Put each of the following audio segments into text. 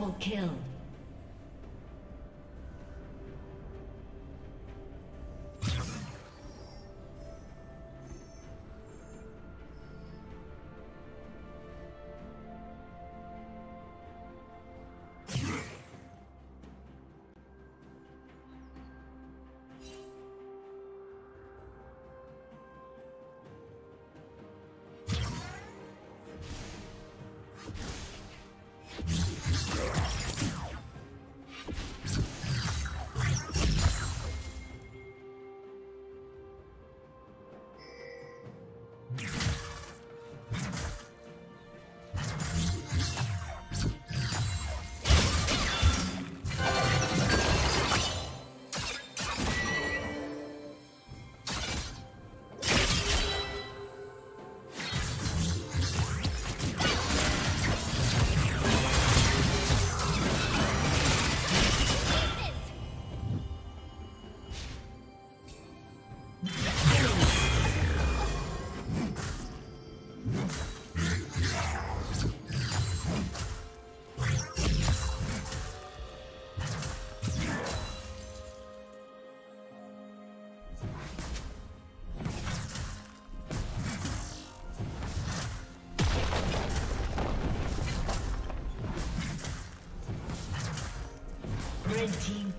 Double kill.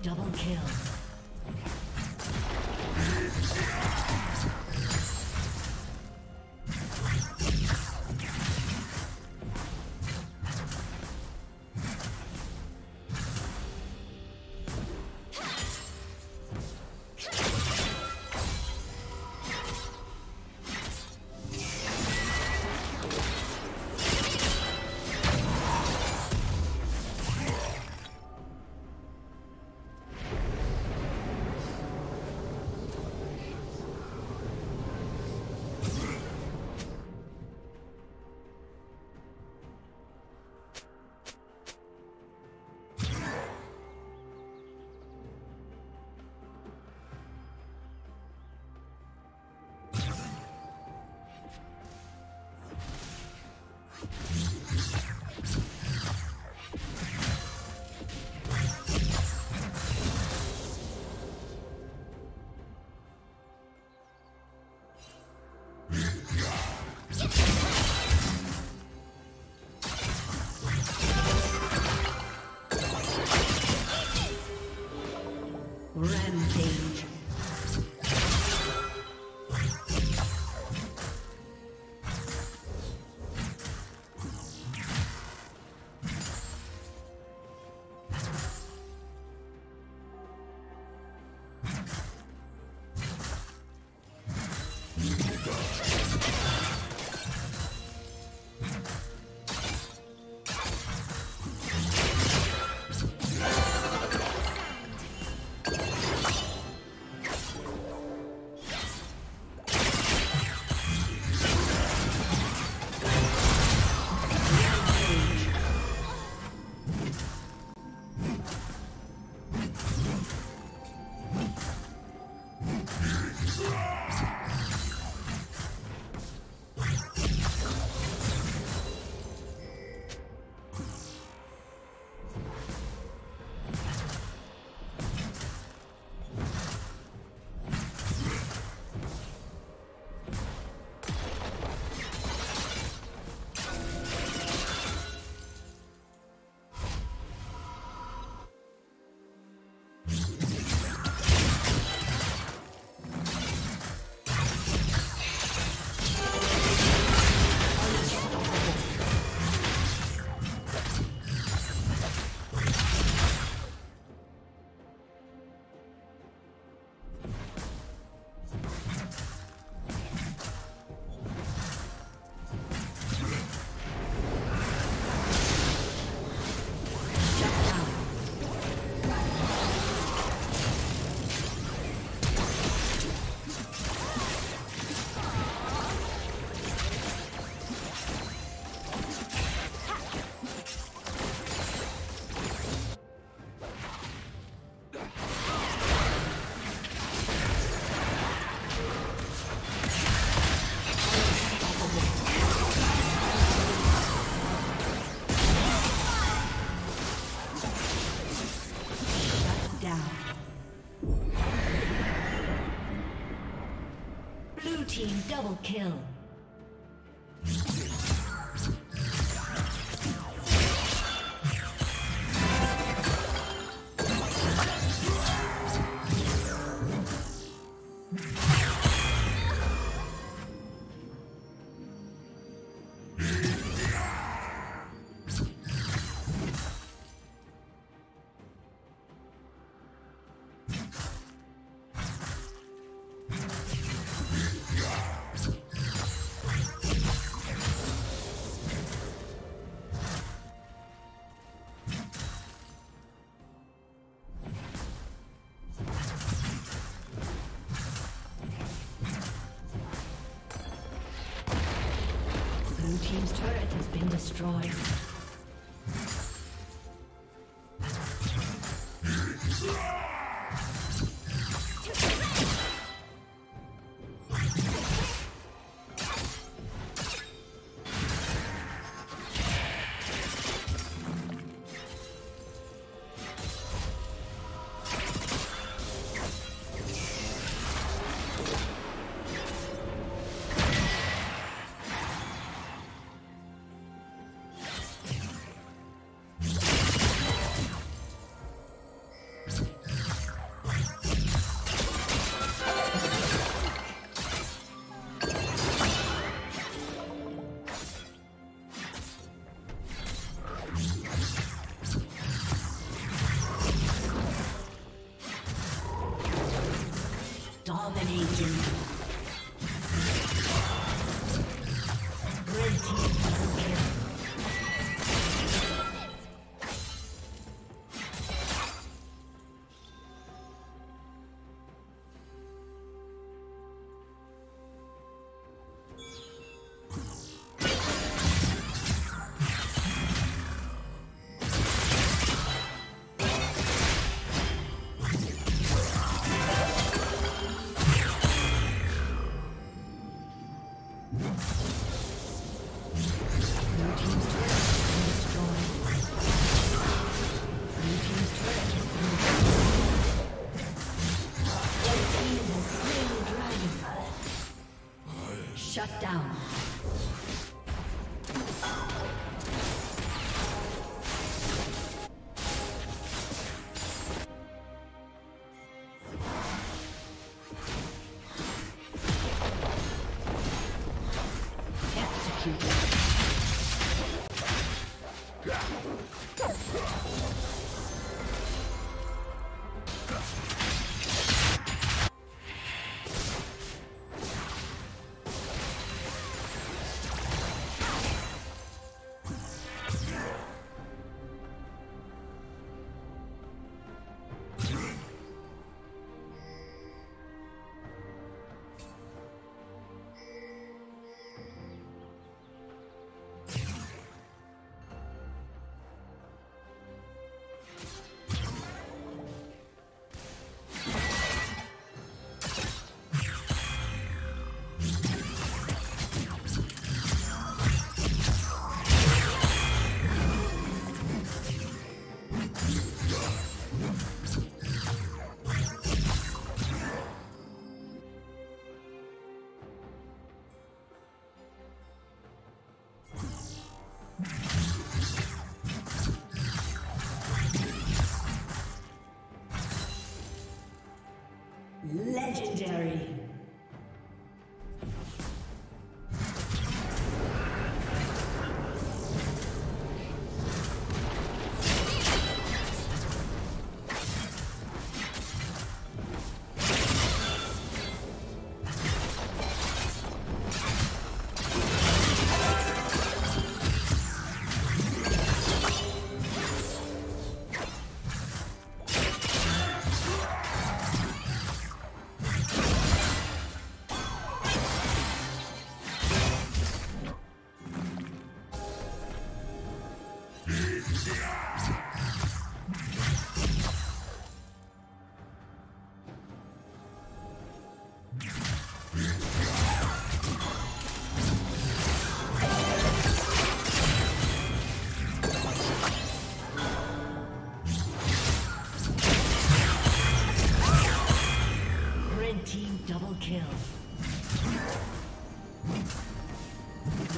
Double kill. kill. Team's turret has been destroyed. Dominating.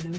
Blue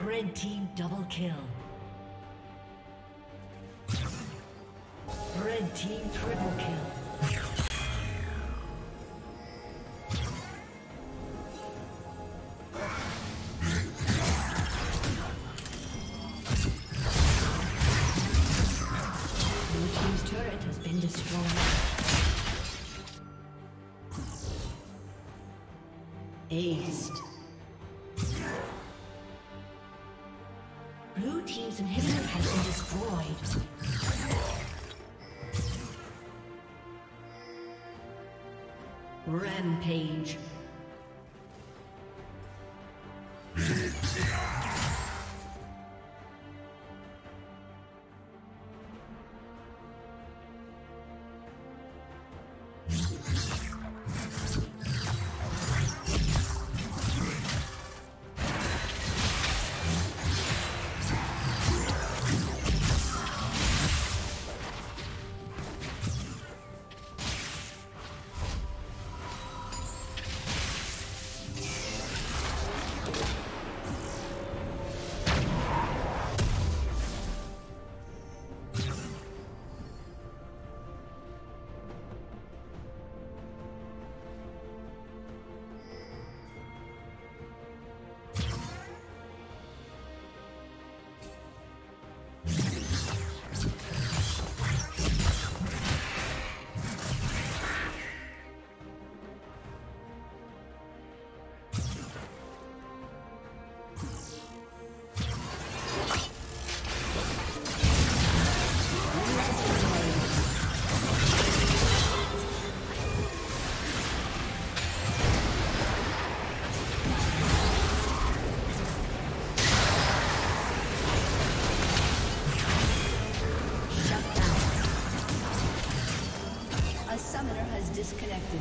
Red team double kill. Red team triple kill. Rampage. summoner has disconnected.